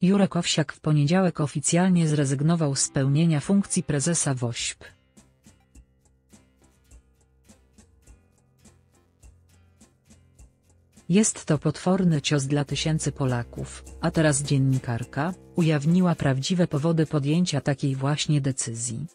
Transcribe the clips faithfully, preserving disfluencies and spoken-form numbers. Jurek Owsiak w poniedziałek oficjalnie zrezygnował z pełnienia funkcji prezesa WOŚP. Jest to potworny cios dla tysięcy Polaków, a teraz dziennikarka ujawniła prawdziwe powody podjęcia takiej właśnie decyzji.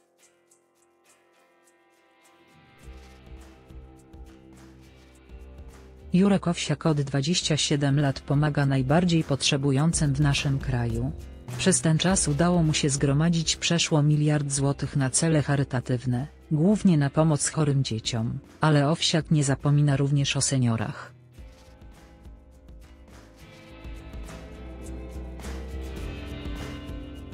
Jurek Owsiak od dwudziestu siedmiu lat pomaga najbardziej potrzebującym w naszym kraju. Przez ten czas udało mu się zgromadzić przeszło miliard złotych na cele charytatywne, głównie na pomoc chorym dzieciom, ale Owsiak nie zapomina również o seniorach.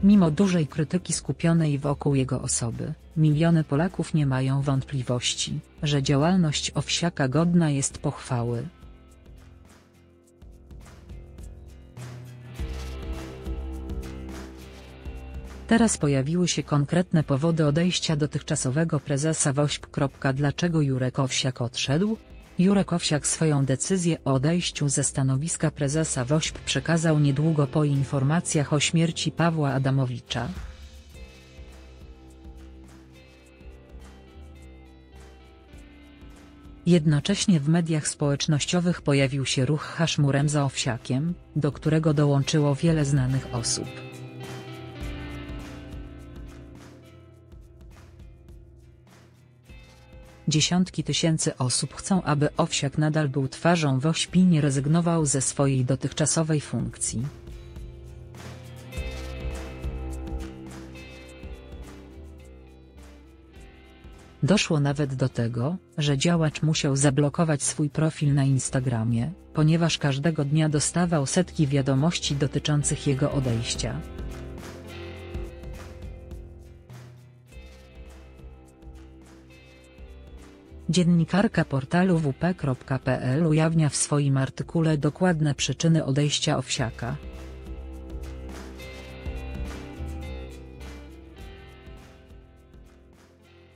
Mimo dużej krytyki skupionej wokół jego osoby, miliony Polaków nie mają wątpliwości, że działalność Owsiaka godna jest pochwały. Teraz pojawiły się konkretne powody odejścia dotychczasowego prezesa WOŚP. Dlaczego Jurek Owsiak odszedł? Jurek Owsiak swoją decyzję o odejściu ze stanowiska prezesa WOŚP przekazał niedługo po informacjach o śmierci Pawła Adamowicza. Jednocześnie w mediach społecznościowych pojawił się ruch haszmurem za Owsiakiem, do którego dołączyło wiele znanych osób. Dziesiątki tysięcy osób chcą, aby Owsiak nadal był twarzą WOŚP i nie rezygnował ze swojej dotychczasowej funkcji. Doszło nawet do tego, że działacz musiał zablokować swój profil na Instagramie, ponieważ każdego dnia dostawał setki wiadomości dotyczących jego odejścia. Dziennikarka portalu W P kropka P L ujawnia w swoim artykule dokładne przyczyny odejścia Owsiaka.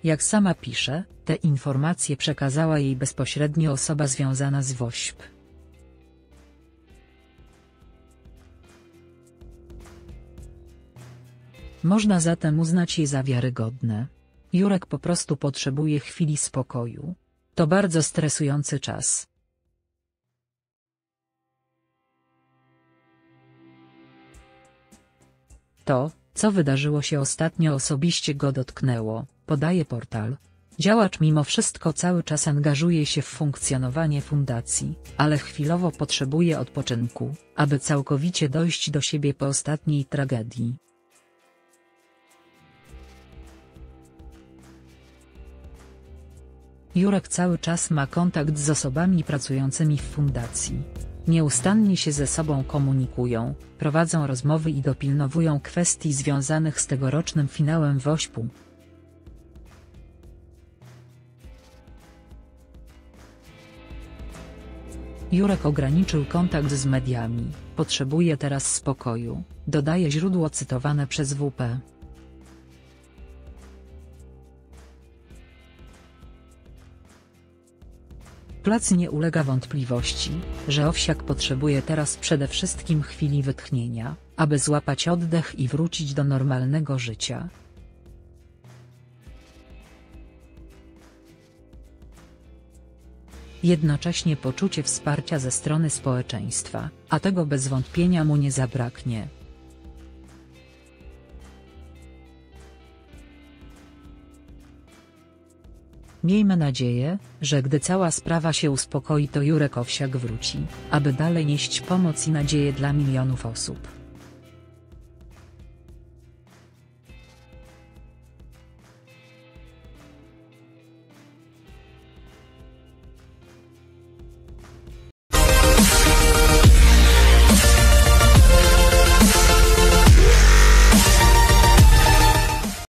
Jak sama pisze, te informacje przekazała jej bezpośrednio osoba związana z WOŚP. Można zatem uznać je za wiarygodne. Jurek po prostu potrzebuje chwili spokoju. To bardzo stresujący czas. To, co wydarzyło się ostatnio, osobiście go dotknęło, podaje portal. Działacz mimo wszystko cały czas angażuje się w funkcjonowanie fundacji, ale chwilowo potrzebuje odpoczynku, aby całkowicie dojść do siebie po ostatniej tragedii. Jurek cały czas ma kontakt z osobami pracującymi w fundacji. Nieustannie się ze sobą komunikują, prowadzą rozmowy i dopilnowują kwestii związanych z tegorocznym finałem WOŚP-u. Jurek ograniczył kontakt z mediami, potrzebuje teraz spokoju, dodaje źródło cytowane przez W P. Plac nie ulega wątpliwości, że Owsiak potrzebuje teraz przede wszystkim chwili wytchnienia, aby złapać oddech i wrócić do normalnego życia. Jednocześnie poczucie wsparcia ze strony społeczeństwa, a tego bez wątpienia mu nie zabraknie. Miejmy nadzieję, że gdy cała sprawa się uspokoi, to Jurek Owsiak wróci, aby dalej nieść pomoc i nadzieję dla milionów osób.